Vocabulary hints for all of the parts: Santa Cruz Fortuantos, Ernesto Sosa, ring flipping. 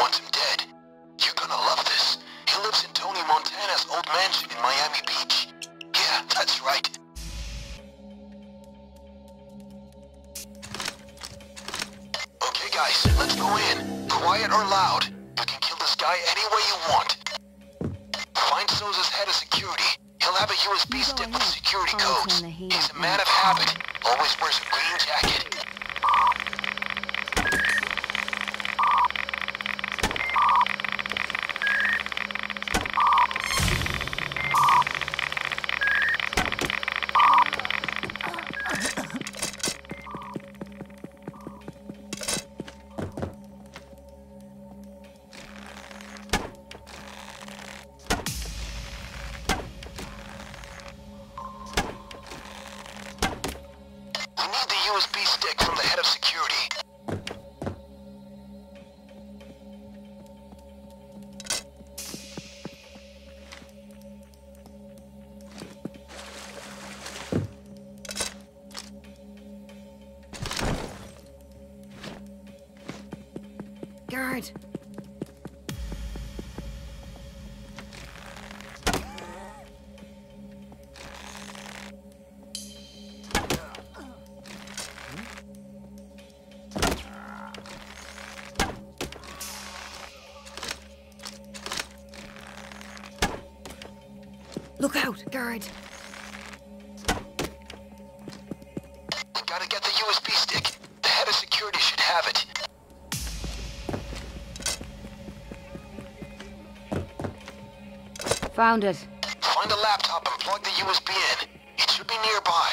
once I'm dead. You're gonna love this. He lives in Tony Montana's old mansion in Miami Beach. Yeah, that's right. Okay guys, let's go in. Quiet or loud. You can kill this guy any way you want. Find Sosa's head of security. He'll have a USB stick with security codes. He's a man of habit. Always wears a green jacket. Look out, guard! We gotta get the USB stick. The head of security should have it. Found it. Find a laptop and plug the USB in. It should be nearby.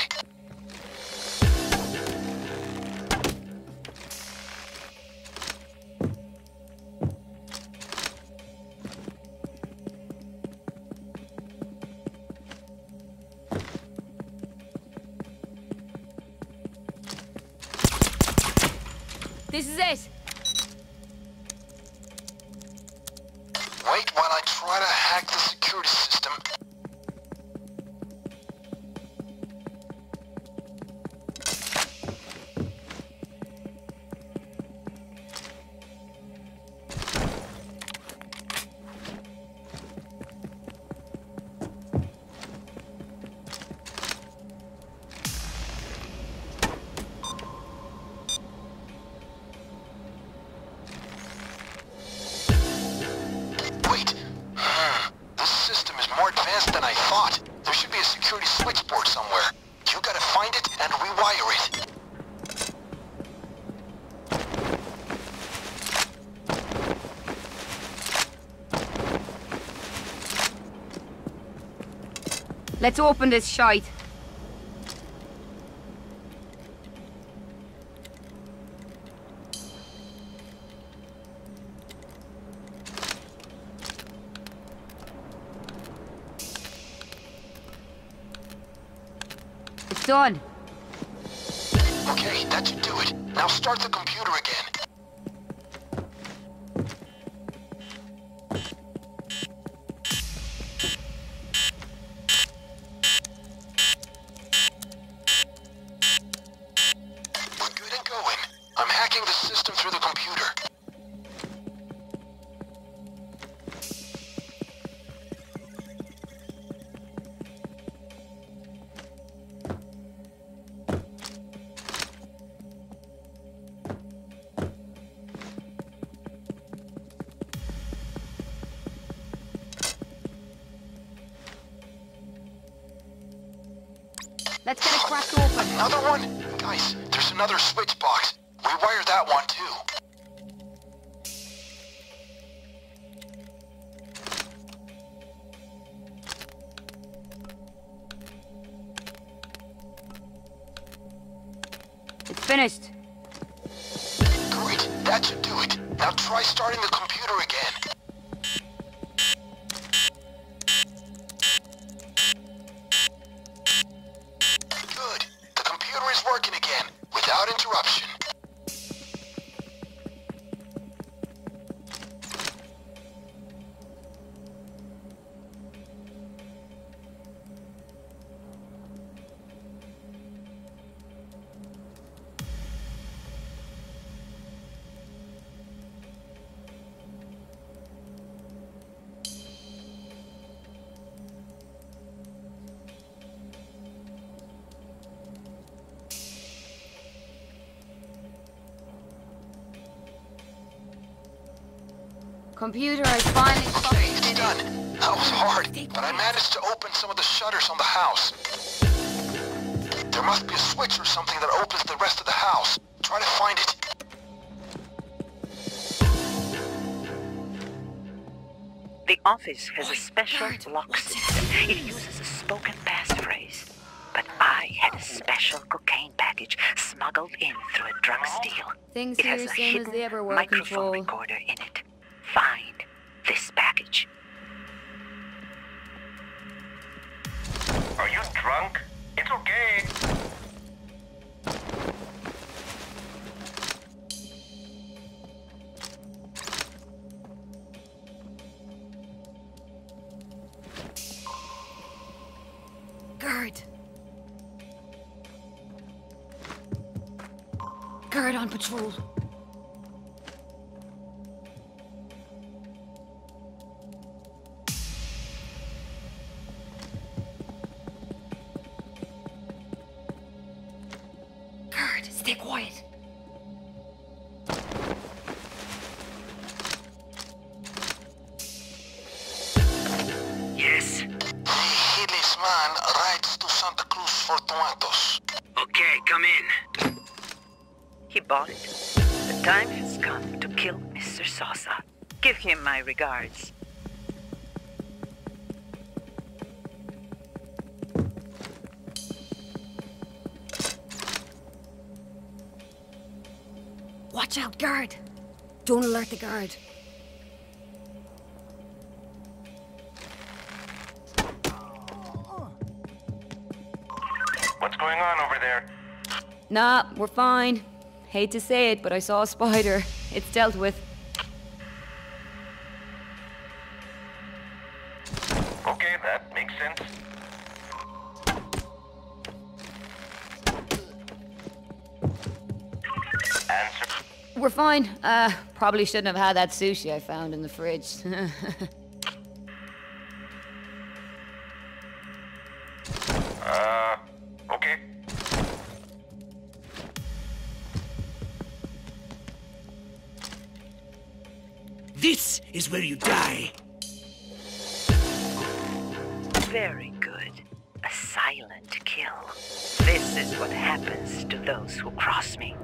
This is it! Wait while I try to hack the security system. Let's open this shite. It's done. Okay, that should do it. Now start the computer again. Let's get a crack open. Another one? Guys, there's another switch box. Rewire that one too. It's finished. Great, that should do it. Now try starting the computer again. Computer, I finally... Thing's done. That was hard, but I managed to open some of the shutters on the house. There must be a switch or something that opens the rest of the house. Try to find it. The office has a special lock system. It uses a spoken passphrase. But I had a special cocaine package smuggled in through a drug deal. Things here as same as they ever were, microphone recorder in it. Find this package. Are you drunk? It's okay. Guard on patrol. Guard, stay quiet. Yes. He this man rides to Santa Cruz Fortuantos. Okay, come in. He bought it. The time has come to kill Mr. Sosa. Give him my regards. Watch out, guard! Don't alert the guard. What's going on over there? Nah, we're fine. Hate to say it, but I saw a spider. It's dealt with. Okay, that makes sense. Answer. We're fine. Probably shouldn't have had that sushi I found in the fridge. Okay. This is where you die. Very good. A silent kill. This is what happens to those who cross me.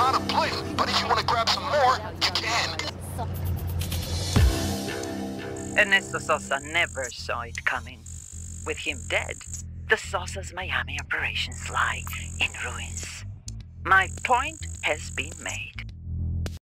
out of place, but if you want to grab some more, you can. Ernesto Sosa never saw it coming. With him dead, the Sosa's Miami operations lie in ruins. My point has been made.